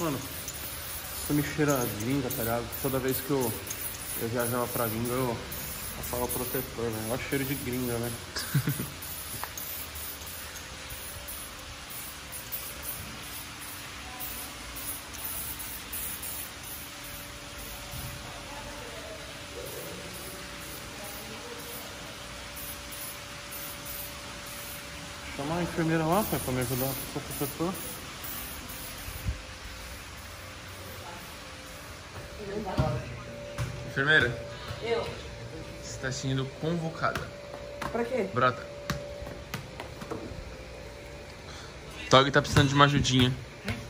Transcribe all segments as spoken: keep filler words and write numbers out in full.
Mano, isso me cheira a gringa, tá ligado? Toda vez que eu, eu viajava pra gringa, eu passava o protetor, velho. Olha o cheiro de gringa, né? Chamar a enfermeira lá, pai, pra me ajudar com o protetor. Enfermeira? Eu. Você está sendo convocada. Pra quê? Brota. O Tog tá precisando de uma ajudinha.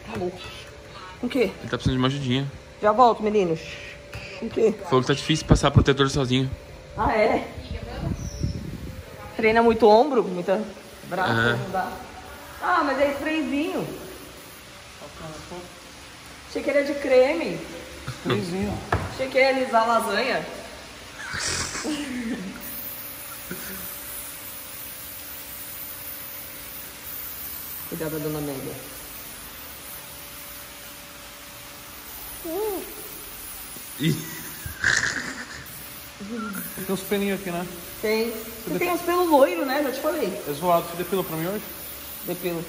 Tá louco. O quê? Ele tá precisando de uma ajudinha. Já volto, meninos. O quê? Falou que tá difícil passar protetor sozinho. Ah, é? Treina muito ombro, muita braço, uhum. Não dá. Ah, mas é sprayzinho. Achei que ele é de creme. Sprayzinho. Achei que ele ia alisar lasanha. Cuidado da dona Mega. Uh. Tem uns pelinhos aqui, né? Tem. Você dep... tem uns pelos loiros, né? Já te falei. É zoado. Você depilou pra mim hoje? Depilo.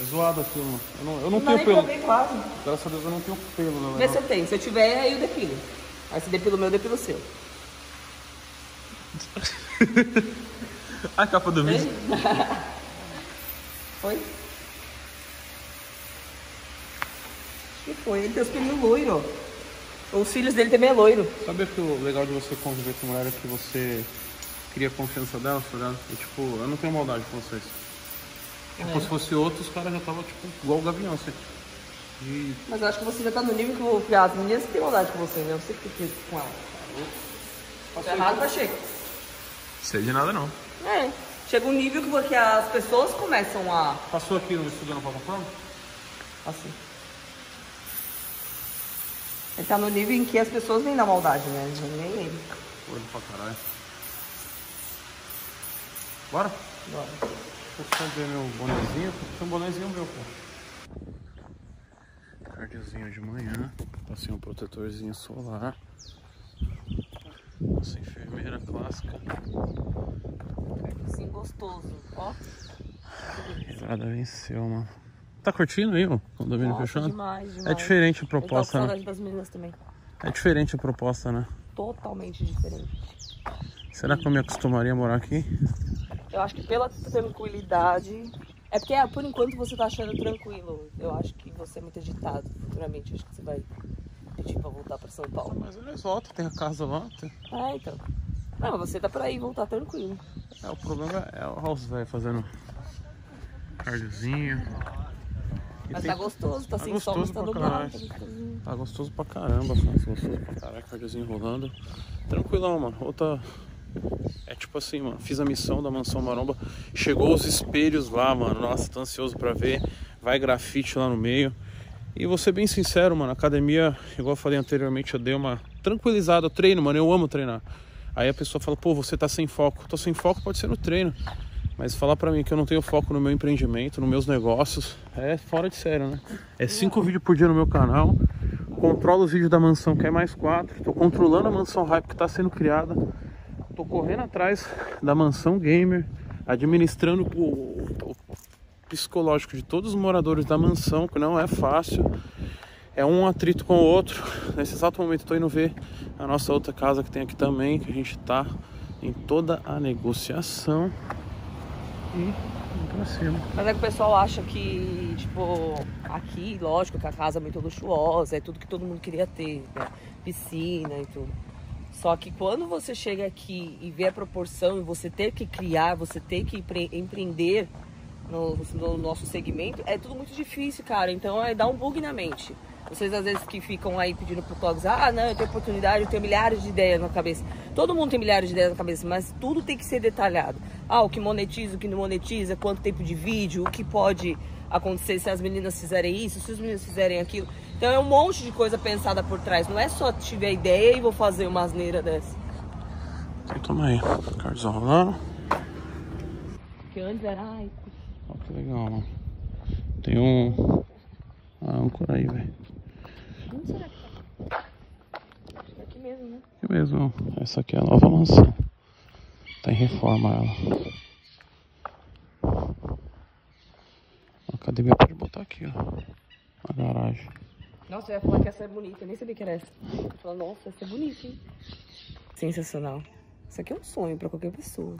É zoado aquilo, mano. Eu não, eu não, não tenho pelo. Não, quase. Graças a Deus eu não tenho pelo, né? Vê se eu tenho. Se eu tiver, aí eu depilo. Aí se depilo meu, eu depilo seu. A capa do vídeo. Foi? Que foi? Ele tem os pelinhos loiros, ó. Os filhos dele também é loiro. Sabe que o legal de você conviver com mulher é que você cria confiança dela, tá ligado? E, tipo, eu não tenho maldade com vocês. É. Tipo, se fosse outro, os caras já estavam, tipo, igual o Gavião, assim. De... Mas eu acho que você já tá no nível que eu vou criar. As meninas têm maldade com você, né? Eu sei que tem com ela. Tá errado, mas chega. Não sei de nada, não. É. Chega um nível que, que as pessoas começam a... Passou aqui no estudando pra plataforma? Assim. Ele tá no nível em que as pessoas nem dão maldade, né? Nem ele. Olho pra caralho. Bora? Bora. Deixa eu ver meu bonezinho. Tem um bonezinho meu, pô. Tardezinho de manhã. Passei um protetorzinho solar. Nossa enfermeira clássica. Sim, gostoso. Ó. Irada venceu, mano. Tá curtindo aí, ó? Condomínio Nossa, fechado? Demais, demais. É diferente a proposta. Eu tô com saudade das meninas também. É diferente a proposta, né? Totalmente diferente. Será que eu me acostumaria a morar aqui? Eu acho que pela tranquilidade. É porque é, por enquanto você tá achando tranquilo. Eu acho que você é muito agitado. Futuramente, eu acho que você vai pedir pra voltar pra São Paulo. Mas eles voltam, tem a casa lá. Tem... É, então. Não, você tá pra ir voltar tranquilo. É, o problema é o house velho fazendo cardiozinho. Mas tem... tá gostoso, tá, tá sem sol, tá dobrado. Tá gostoso pra caramba, faz gostoso pra caraca, cardiozinho rolando. Tranquilão, mano. Outra. É tipo assim, mano. Fiz a missão da Mansão Maromba. Chegou os espelhos lá, mano. Nossa, tô ansioso pra ver. Vai grafite lá no meio. E vou ser bem sincero, mano. A academia, igual eu falei anteriormente, eu dei uma tranquilizada. Eu treino, mano. Eu amo treinar. Aí a pessoa fala, pô, você tá sem foco. Tô sem foco, pode ser no treino. Mas falar pra mim que eu não tenho foco no meu empreendimento, nos meus negócios, é fora de sério, né? É cinco vídeos por dia no meu canal. Controlo os vídeos da mansão, que é mais quatro. Tô controlando a mansão hype que tá sendo criada. Tô correndo atrás da mansão gamer, administrando o, o, o psicológico de todos os moradores da mansão, que não é fácil. É um atrito com o outro. Nesse exato momento tô indo ver a nossa outra casa que tem aqui também, que a gente tá em toda a negociação. E pra cima. Mas é que o pessoal acha que, tipo, aqui, lógico, que a casa é muito luxuosa, é tudo que todo mundo queria ter, né? Piscina e tudo. Só que quando você chega aqui e vê a proporção, e você ter que criar, você ter que empreender no, no nosso segmento, é tudo muito difícil, cara. Então é dar um bug na mente. Vocês às vezes que ficam aí pedindo pro Togs, ah, não, eu tenho oportunidade, eu tenho milhares de ideias na cabeça. Todo mundo tem milhares de ideias na cabeça, mas tudo tem que ser detalhado. Ah, o que monetiza, o que não monetiza, quanto tempo de vídeo, o que pode acontecer se as meninas fizerem isso, se os meninos fizerem aquilo. Então é um monte de coisa pensada por trás. Não é só tiver ideia e vou fazer uma asneira dessa. Então toma aí, Carzão lá. Que antes era... Ai, olha que legal, mano. Tem um... Ah, âncora aí, velho. Onde será que tá? Acho que é aqui mesmo, né? Aqui mesmo. Essa aqui é a nova mansão. Tá em reforma ela. A academia pode botar aqui, ó. A garagem. Nossa, eu ia falar que essa é bonita. Eu nem sabia que era essa. Eu falei, nossa, essa é bonita, hein? Sensacional. Isso aqui é um sonho pra qualquer pessoa.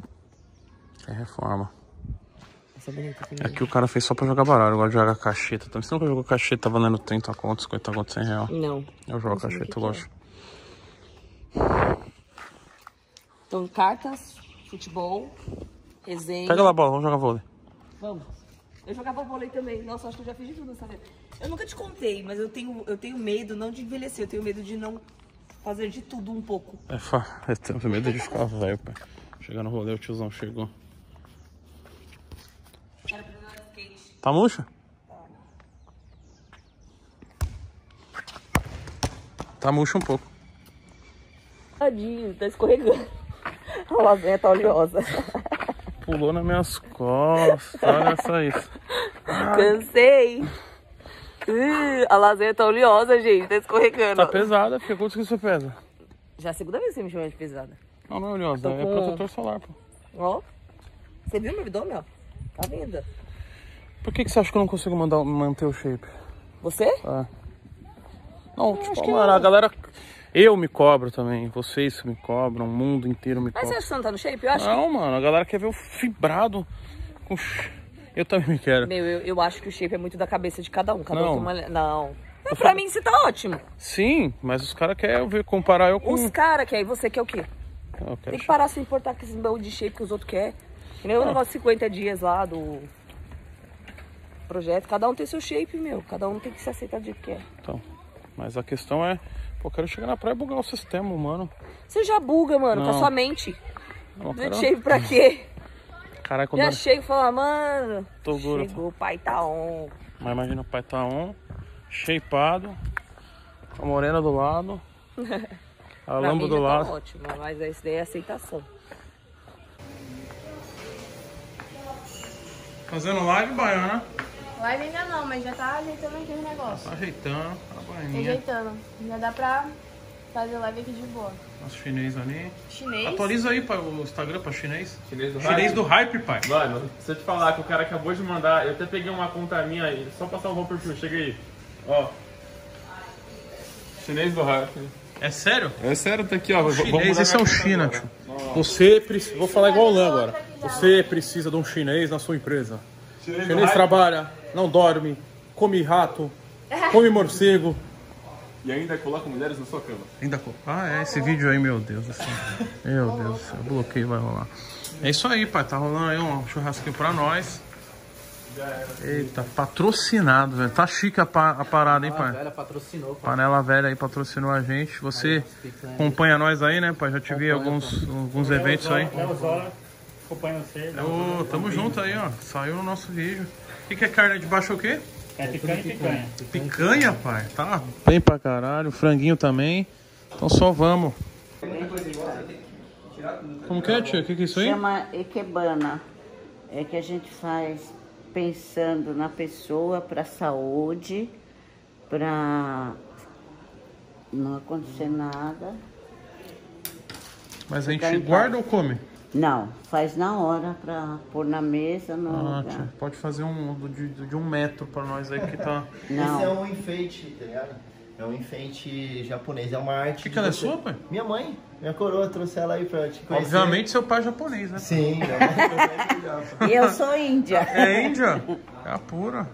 É reforma. Essa é bonita também. É que o cara fez só pra jogar baralho. Agora joga cacheta também. Você nunca jogou cacheta valendo trinta contos, cinquenta contos, cem real? Não. Eu jogo cacheta, eu gosto. Então, cartas, futebol, resenha. Pega lá a bola, vamos jogar vôlei. Vamos. Eu jogava vôlei também. Nossa, acho que eu já fiz de tudo nessa vida. Eu nunca te contei, mas eu tenho, eu tenho medo não de envelhecer. Eu tenho medo de não fazer de tudo um pouco. É, eu tenho medo de ficar velho, pai. Chegar no rolê, o tiozão chegou. Quero pegar o skate. Tá murcha? Tá. Tá murcha um pouco. Tadinho, tá escorregando. A lasanha tá oleosa. Pulou nas minhas costas, olha só isso. Cansei. Uh, a lasanha tá oleosa, gente, tá escorregando. Tá pesada, porque quantos que você pesa? Já é a segunda vez que você me chamou de pesada. Não, não é oleosa, com... é protetor solar, pô. Ó, você viu meu abdômen, ó? Tá vendo? Por que, que você acha que eu não consigo mandar, manter o shape? Você? É. Não, eu tipo, mano, a galera... Eu me cobro também, vocês me cobram, o mundo inteiro me cobra. Mas você acha que você não tá no shape? Eu acho não, que... mano, a galera quer ver o fibrado com... Eu também me quero. Meu, eu, eu acho que o shape é muito da cabeça de cada um. Cada não. Um uma... Não. Mas pra falo... mim você tá ótimo. Sim, mas os caras querem ver, comparar eu com... Os caras querem, você quer o quê? Eu quero Tem que shape. Parar de se importar com esse baú de shape que os outros querem. Meu ah. negócio de cinquenta dias lá do... projeto. Cada um tem seu shape, meu. Cada um tem que se aceitar do jeito que quer. Então, mas a questão é... Eu quero chegar na praia e bugar o sistema, mano. Você já buga, mano, não. Com a sua mente. Não quero... chego pra quê? Caraca, quando já era... chego e falo, mano, tô duro, chegou, o pai tá on. Mas imagina o pai tá on, shapeado, a morena do lado, a lamba do lado. Tá ótimo, mas isso daí é aceitação. Fazendo live, Baiana? Live ainda não, mas já tá ajeitando aqui os negócios. Já tá ajeitando, tá baianinha. Ajeitando. Já dá pra fazer live aqui de boa. Nossa, chinês ali. Chinês? Atualiza aí pra, o Instagram pra chinês. Chinês do chinês hype. Chinês do hype, pai. Mano, se eu te falar que o cara acabou de mandar, eu até peguei uma conta minha aí, só passar o romper perfil, chega aí. Ó. Chinês do hype. É sério? É sério, tá aqui, ó. Chinês, vamos esse é o China, tio. Você precisa. Vou falar igual o Lã agora. Você precisa de um chinês na sua empresa. Chinês, chinês trabalha, não dorme, come rato, come morcego. E ainda coloca mulheres na sua cama. Ainda coloca. Ah, é esse vídeo aí, meu Deus do céu. Meu Deus do céu, o bloqueio vai rolar. É isso aí, pai. Tá rolando aí um churrasquinho pra nós. Eita, patrocinado, velho. Tá chique a, pa a parada, hein, pai? Panela Velha patrocinou. Panela Velha aí patrocinou a gente. Você acompanha nós aí, né, pai? Já te vi alguns, alguns eventos aí. Acompanha vocês. Oh, tamo junto aí, ó. Saiu no nosso vídeo. O que, que é carne de baixo é o quê? É picanha e picanha. Picanha, picanha, pai. Tá bem pra caralho. Franguinho também. Então só vamos. Como que é, tia? O que, que é isso aí? Chama ekebana. É que a gente faz pensando na pessoa, pra saúde, pra não acontecer nada. Mas a gente guarda ou come? Não, faz na hora pra pôr na mesa. No ah, lugar. Tia, pode fazer um de, de um metro pra nós aí que tá. Não. Esse é um enfeite, tá ligado? É um enfeite japonês, é uma arte. O que, que ela você... é sua, pai? Minha mãe, minha coroa, trouxe ela aí pra te conhecer. Obviamente seu pai é japonês, né? Sim, minha mãe. Eu sou índia. É índia? É a pura.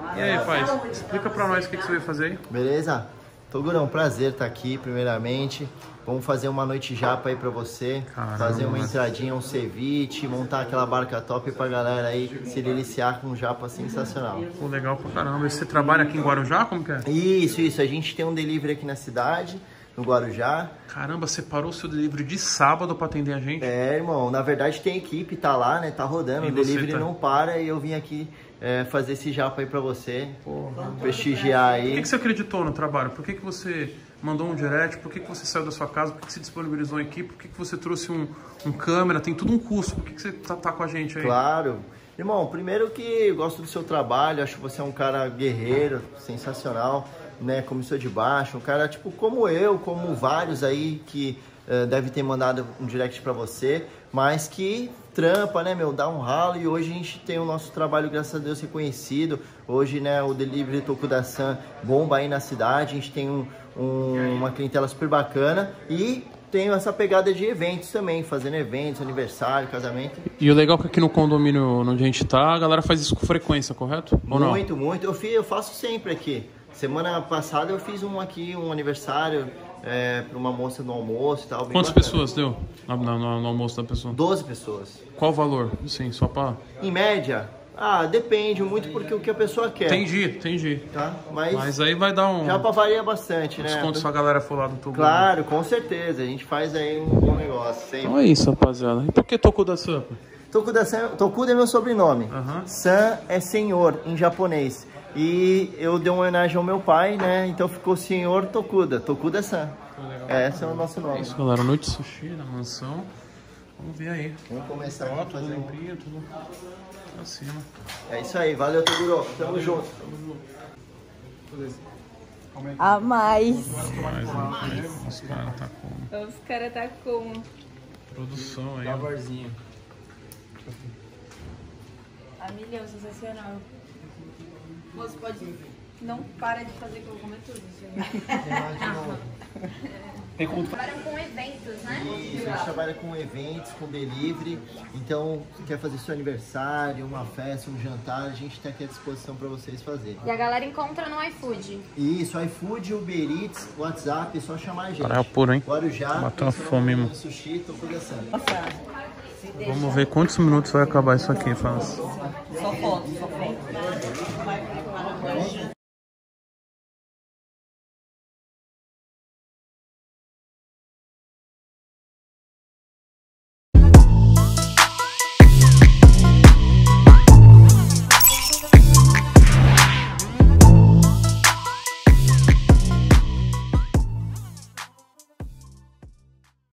Ah, e aí, pai? Explica pra nós o que, que você veio fazer aí. Beleza? Togurão, prazer estar aqui, primeiramente. Vamos fazer uma noite japa aí pra você. Caramba. Fazer uma entradinha, um ceviche, montar aquela barca top pra galera aí se deliciar com um japa sensacional. Pô, legal pra caramba. E você trabalha aqui em Guarujá? Como que é? Isso, isso. A gente tem um delivery aqui na cidade, no Guarujá. Caramba, você parou o seu delivery de sábado pra atender a gente? É, irmão. Na verdade tem equipe, tá lá, né? Tá rodando. E o delivery tá... não para e eu vim aqui... É, fazer esse japa aí pra você. Porra. Prestigiar aí. Por que, que você acreditou no trabalho? Por que, que você mandou um direct? Por que, que você saiu da sua casa? Por que, que você disponibilizou uma equipe? Por que, que você trouxe um, um câmera? Tem tudo um custo. Por que, que você tá, tá com a gente aí? Claro. Irmão, primeiro que gosto do seu trabalho. Acho que você é um cara guerreiro, sensacional. né, começou de baixo, um cara tipo como eu, como vários aí que uh, deve ter mandado um direct pra você, mas que trampa, né, meu, dá um ralo, e hoje a gente tem o nosso trabalho, graças a Deus, reconhecido. Hoje, né, o delivery Tokuda-san bomba aí na cidade, a gente tem um, um, uma clientela super bacana e tem essa pegada de eventos também, fazendo eventos, aniversário, casamento. E o legal é que aqui no condomínio onde a gente tá, a galera faz isso com frequência, correto? Ou não? Muito, muito. Eu, fiz, eu faço sempre aqui. Semana passada eu fiz um aqui, um aniversário é, para uma moça no almoço e tal. Quantas bacana. Pessoas deu no, no, no almoço da pessoa? doze pessoas. Qual o valor? Sim, só para... Em média... Ah, depende muito porque o que a pessoa quer. Entendi, entendi. Tá? Mas, Mas aí vai dar um... Já pra variar bastante, um né? Desconto se a galera for lá do Tokuda. Claro, com certeza. A gente faz aí um bom negócio sempre. Então é isso, rapaziada. E por que Tokuda-san? Tokuda-san, Tokuda é meu sobrenome. Uhum. San é senhor em japonês. E eu dei uma homenagem ao meu pai, né? Então ficou senhor Tokuda. Tokuda-san. É, esse é o nosso nome. É isso, galera. Noite de sushi na mansão. Vamos ver aí. Vamos começar a fazer um brilho, tudo pra cima. É isso aí, valeu, Toguro. Tamo junto. A mais. Os caras tá com. Os caras tá com. Produção aí. Lavarzinho. A milhão, sensacional. Moço, pode ir. Não para de fazer que eu comer tudo, tem como... Trabalha com eventos, né? Isso, a gente trabalha com eventos, com delivery. Então, quer fazer seu aniversário, uma festa, um jantar, a gente está aqui à disposição para vocês fazerem. E a galera encontra no iFood. Isso, iFood, Uber Eats, WhatsApp, é só chamar a gente. Caralho puro, hein? Guarujá, bateu uma fome, mano. Sushi, tô conversando. Vamos ver quantos minutos vai acabar isso aqui, Franz. Só foto, só foto.